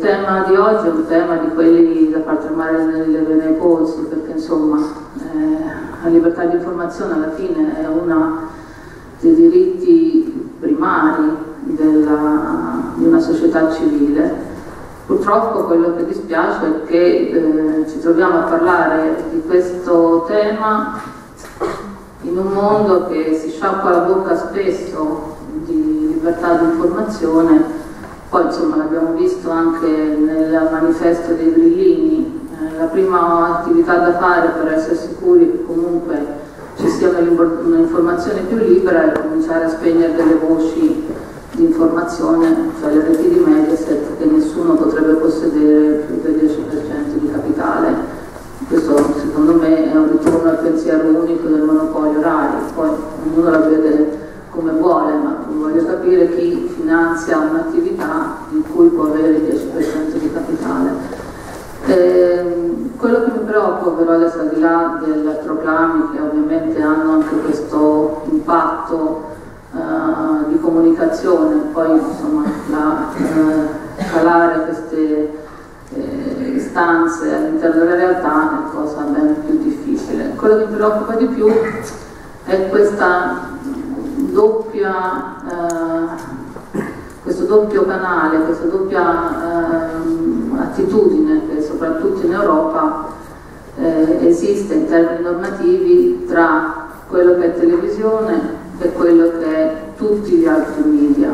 tema di oggi è un tema di quelli da trasformare nelle vere nepozi, perché insomma la libertà di informazione alla fine è uno dei diritti primari di una società civile. Purtroppo quello che dispiace è che ci troviamo a parlare di questo tema in un mondo che si sciacqua la bocca spesso di libertà di informazione. Poi insomma l'abbiamo visto anche nel manifesto dei grillini, la prima attività da fare per essere sicuri che comunque ci sia un'informazione più libera è cominciare a spegnere delle voci di informazione, cioè le reti di Mediaset, che nessuno potrebbe possedere più del 10% di capitale. Questo secondo me è un ritorno al pensiero unico del monopolio RAI, poi ognuno la vede come vuole, ma voglio capire chi finanzia un'attività in cui può avere il 10% di capitale. Quello che mi preoccupa però adesso, al di là dei proclami che ovviamente hanno anche questo impatto di comunicazione, poi insomma calare queste istanze all'interno della realtà è cosa ben più difficile. Quello che mi preoccupa di più è questo doppio canale, questa doppia attitudine che soprattutto in Europa esiste in termini normativi tra quello che è televisione e quello che è tutti gli altri media.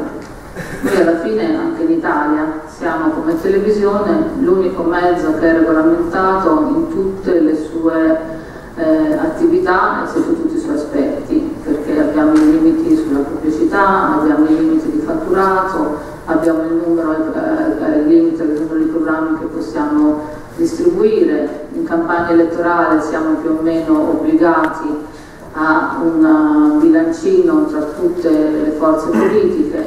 Noi alla fine anche in Italia siamo come televisione l'unico mezzo che è regolamentato in tutte le sue attività e su tutti i suoi aspetti, perché abbiamo i limiti sulla pubblicità, abbiamo i limiti di fatturato, abbiamo il limite del numero di programmi che possiamo distribuire. In campagna elettorale siamo più o meno obbligati a un bilancino tra tutte le forze politiche.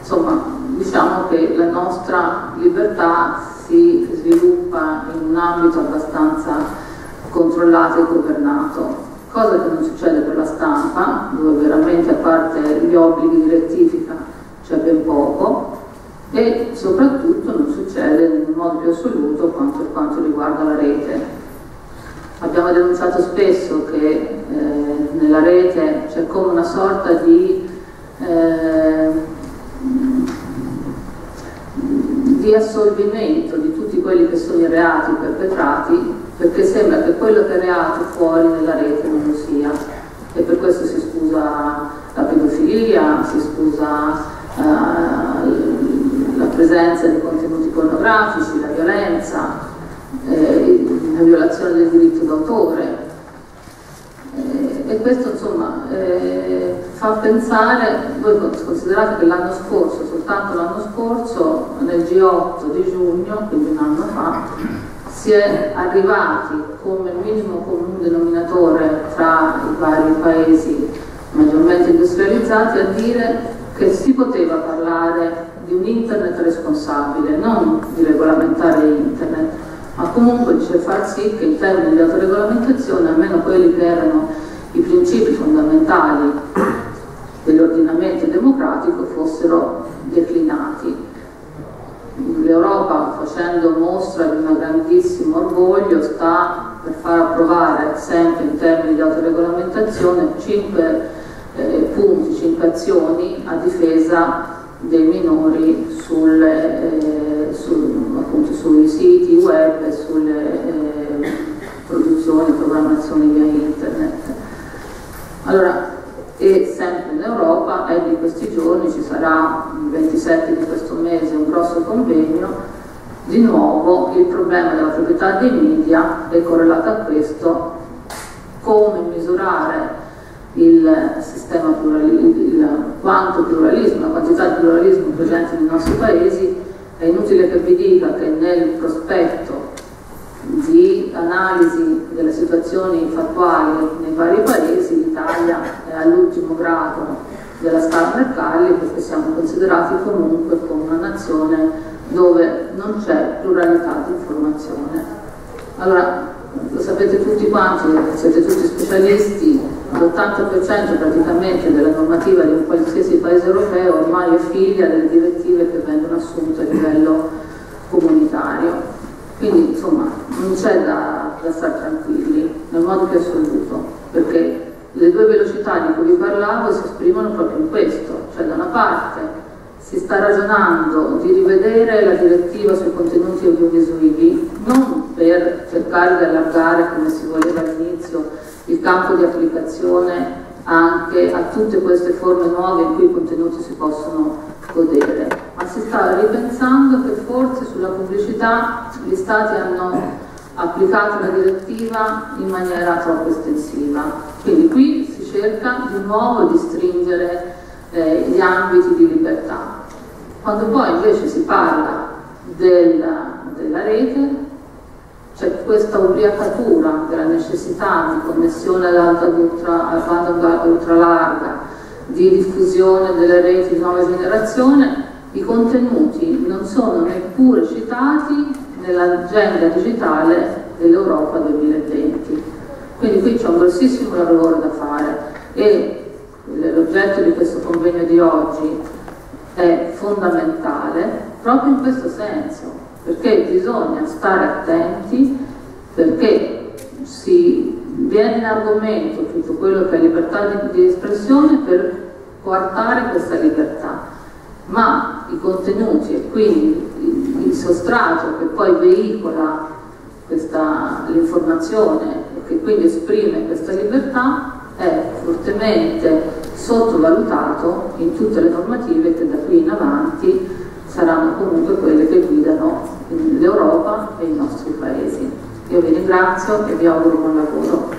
Insomma, diciamo che la nostra libertà si sviluppa in un ambito abbastanza controllato e governato, cosa che non succede per la stampa, dove veramente a parte gli obblighi di rettifica c'è ben poco, e soprattutto non succede nel modo più assoluto per quanto riguarda la rete. Abbiamo denunciato spesso che nella rete c'è come una sorta di assolvimento di tutti quelli che sono i reati perpetrati, perché sembra che quello che è reato fuori nella rete non lo sia, e per questo si scusa la pedofilia, si scusa la presenza di contenuti pornografici, la violenza, la violazione del diritto d'autore, e questo insomma fa pensare. Voi considerate che l'anno scorso, soltanto l'anno scorso, nel G8 di giugno, quindi un anno fa, si è arrivati come minimo comune denominatore tra i vari paesi maggiormente industrializzati a dire che si poteva parlare di un internet responsabile, non di regolamentare internet, ma comunque far sì che in termini di autoregolamentazione, almeno quelli che erano i principi fondamentali dell'ordinamento democratico, fossero declinati. L'Europa, facendo mostra di un grandissimo orgoglio, sta per far approvare sempre in termini di autoregolamentazione 5 azioni a difesa dei minori appunto, sui siti web e sulle produzioni e programmazioni via internet. Allora, e sempre in Europa, e in questi giorni ci sarà il 27 di questo mese un grosso convegno, di nuovo il problema della proprietà dei media è correlato a questo: come misurare il sistema la quantità di pluralismo presente nei nostri paesi. È inutile che vi dica che nel prospetto di analisi delle situazioni fattuali nei vari paesi, l'Italia è all'ultimo grado della scala Mercalli, perché siamo considerati comunque come una nazione dove non c'è pluralità di informazione. Allora, lo sapete tutti quanti, siete tutti specialisti, l'80% praticamente della normativa di un qualsiasi paese europeo ormai è figlia delle direttive che vengono assunte a livello comunitario, quindi insomma non c'è da stare tranquilli, nel modo più assoluto, perché le due velocità di cui vi parlavo si esprimono proprio in questo, cioè da una parte si sta ragionando di rivedere la direttiva sui contenuti audiovisivi, non per cercare di allargare, come si voleva all'inizio, il campo di applicazione anche a tutte queste forme nuove in cui i contenuti si possono godere, ma si sta ripensando che forse sulla pubblicità gli Stati hanno applicato la direttiva in maniera troppo estensiva. Quindi qui si cerca di nuovo di stringere gli ambiti di libertà. Quando poi invece si parla della rete, c'è questa ubriacatura della necessità di connessione ad banda ultralarga, di diffusione delle reti di nuova generazione. I contenuti non sono neppure citati nell'agenda digitale dell'Europa 2020. Quindi qui c'è un grossissimo lavoro da fare e l'oggetto di questo convegno di oggi è fondamentale proprio in questo senso, perché bisogna stare attenti, perché si viene in argomento tutto quello che è libertà di espressione per coartare questa libertà, ma i contenuti e quindi il sostrato che poi veicola l'informazione e che quindi esprime questa libertà è fortemente sottovalutato in tutte le normative che da qui in avanti saranno comunque quelle che guidano l'Europa e i nostri paesi. Io vi ringrazio e vi auguro buon lavoro.